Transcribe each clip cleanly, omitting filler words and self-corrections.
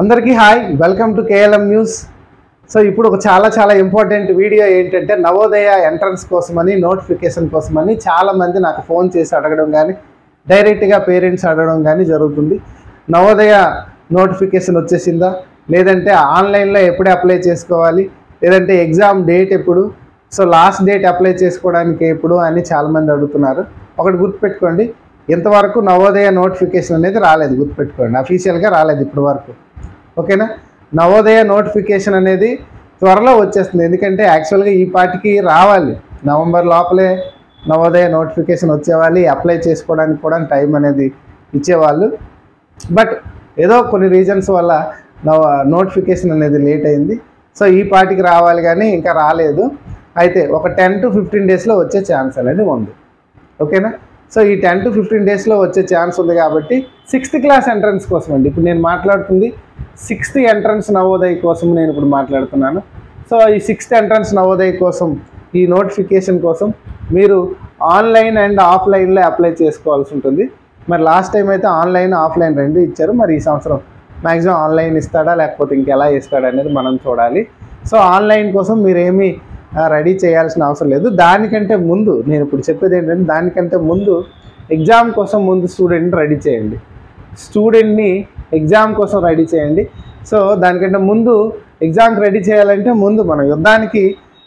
అందరికీ hi, welcome to KLM news. So ఇప్పుడు ఒక చాలా ఇంపార్టెంట్ వీడియో ఏంటంటే, నవోదయ ఎంట్రన్స్ కోసమని, నోటిఫికేషన్ కోసమని చాలామంది నాకు ఫోన్ చేసి అడగడం కానీ, డైరెక్ట్గా పేరెంట్స్ అడగడం కానీ జరుగుతుంది. నవోదయ నోటిఫికేషన్ వచ్చేసిందా, లేదంటే ఆన్లైన్లో ఎప్పుడే అప్లై చేసుకోవాలి, లేదంటే ఎగ్జామ్ డేట్ ఎప్పుడు, సో లాస్ట్ డేట్ అప్లై చేసుకోవడానికి ఎప్పుడు అని చాలామంది అడుగుతున్నారు. ఒకటి గుర్తుపెట్టుకోండి, ఇంతవరకు నవోదయ నోటిఫికేషన్ అనేది రాలేదు. గుర్తుపెట్టుకోండి, అఫీషియల్గా రాలేదు ఇప్పటి వరకు, ఓకేనా? నవోదయ నోటిఫికేషన్ అనేది త్వరలో వచ్చేస్తుంది. ఎందుకంటే యాక్చువల్గా ఈ పాటికి రావాలి, నవంబర్ లోపలే నవోదయ నోటిఫికేషన్ వచ్చేవాలి, అప్లై చేసుకోవడానికి కూడా టైం అనేది ఇచ్చేవాళ్ళు. బట్ ఏదో కొన్ని రీజన్స్ వల్ల నోటిఫికేషన్ అనేది లేట్ అయింది. సో ఈ పాటికి రావాలి కానీ ఇంకా రాలేదు. అయితే ఒక 10 to 15 డేస్లో వచ్చే ఛాన్స్ అనేది ఉంది, ఓకేనా? సో ఈ 10 to 15 డేస్లో వచ్చే ఛాన్స్ ఉంది. కాబట్టి 6th క్లాస్ ఎంట్రన్స్ కోసం అండి ఇప్పుడు నేను మాట్లాడుతుంది. 6th ఎంట్రన్స్ నవోదయ కోసం నేను ఇప్పుడు మాట్లాడుతున్నాను. సో ఈ 6th ఎంట్రన్స్ నవోదయ కోసం, ఈ నోటిఫికేషన్ కోసం మీరు ఆన్లైన్ అండ్ ఆఫ్లైన్లో అప్లై చేసుకోవాల్సి ఉంటుంది. మరి లాస్ట్ టైం అయితే ఆన్లైన్ ఆఫ్లైన్ రెండు ఇచ్చారు. మరి ఈ సంవత్సరం మ్యాక్సిమం ఆన్లైన్ ఇస్తాడా, లేకపోతే ఇంకెలా ఇస్తాడా అనేది మనం చూడాలి. సో ఆన్లైన్ కోసం మీరేమీ రెడీ చేయాల్సిన అవసరం లేదు. దానికంటే ముందు నేను ఇప్పుడు చెప్పేది ఏంటంటే, దానికంటే ముందు ఎగ్జామ్ కోసం ముందు స్టూడెంట్ని రెడీ చేయండి. సో దానికంటే ముందు ఎగ్జామ్కి రెడీ చేయాలంటే, ముందు మనం యుద్ధానికి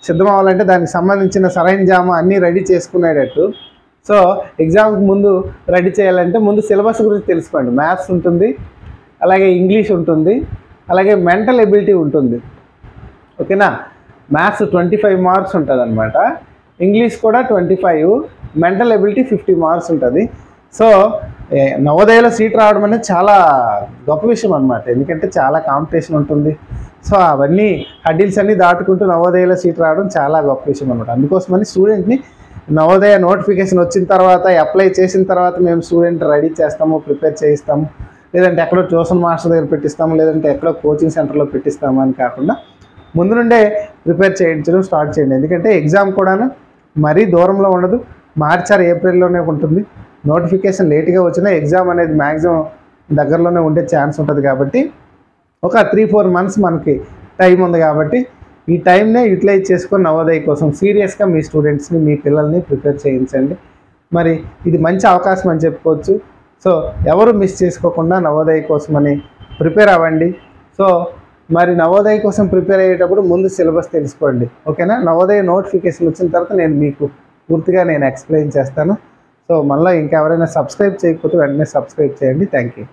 సిద్ధం అవ్వాలంటే దానికి సంబంధించిన సరంజామా అన్నీ రెడీ చేసుకునేటట్టు. సో ఎగ్జామ్కి ముందు రెడీ చేయాలంటే ముందు సిలబస్ గురించి తెలుసుకోండి. మ్యాథ్స్ ఉంటుంది, అలాగే ఇంగ్లీష్ ఉంటుంది, అలాగే మెంటల్ ఎబిలిటీ ఉంటుంది, ఓకేనా? మ్యాథ్స్ 25 మార్క్స్ ఉంటుంది అనమాట, ఇంగ్లీష్ కూడా 25, మెంటల్ ఎబిలిటీ 50 మార్క్స్ ఉంటుంది. సో నవోదయలో సీట్ రావడం అనేది చాలా గొప్ప విషయం అనమాట. ఎందుకంటే చాలా కాంపిటీషన్ ఉంటుంది. సో అవన్నీ హడ్డిల్స్ అన్నీ దాటుకుంటూ నవోదయలో సీట్ రావడం చాలా గొప్ప విషయం అనమాట. అందుకోసమని స్టూడెంట్ని నవోదయ నోటిఫికేషన్ వచ్చిన తర్వాత, అప్లై చేసిన తర్వాత మేము స్టూడెంట్ రెడీ చేస్తాము, ప్రిపేర్ చేయిస్తాము, లేదంటే ఎక్కడో ట్యూషన్ మాస్టర్ దగ్గర పెట్టిస్తాము, లేదంటే ఎక్కడో కోచింగ్ సెంటర్లో పెట్టిస్తాము అని కాకుండా ముందు నుండే ప్రిపేర్ చేయించడం స్టార్ట్ చేయండి. ఎందుకంటే ఎగ్జామ్ కూడా మరీ దూరంలో ఉండదు, March or April లోనే ఉంటుంది. నోటిఫికేషన్ లేట్గా వచ్చినా ఎగ్జామ్ అనేది మ్యాక్సిమం దగ్గరలోనే ఉండే ఛాన్స్ ఉంటుంది. కాబట్టి ఒక 3-4 మంత్స్ మనకి టైం ఉంది. కాబట్టి ఈ టైంనే యూటిలైజ్ చేసుకొని నవోదయ కోసం సీరియస్గా మీ స్టూడెంట్స్ని, మీ పిల్లల్ని ప్రిపేర్ చేయించండి. మరి ఇది మంచి అవకాశం అని చెప్పుకోవచ్చు. సో ఎవరు మిస్ చేసుకోకుండా నవోదయ కోసమని ప్రిపేర్ అవ్వండి. సో మరి నవోదయ కోసం ప్రిపేర్ అయ్యేటప్పుడు ముందు సిలబస్ తెలుసుకోండి, ఓకేనా? నవోదయ నోటిఫికేషన్ వచ్చిన తర్వాత నేను మీకు పూర్తిగా ఎక్స్ప్లెయిన్ చేస్తాను. సో మళ్ళీ ఇంకెవరైనా సబ్స్క్రైబ్ చేయకపోతే వెంటనే సబ్స్క్రైబ్ చేయండి. Thank you.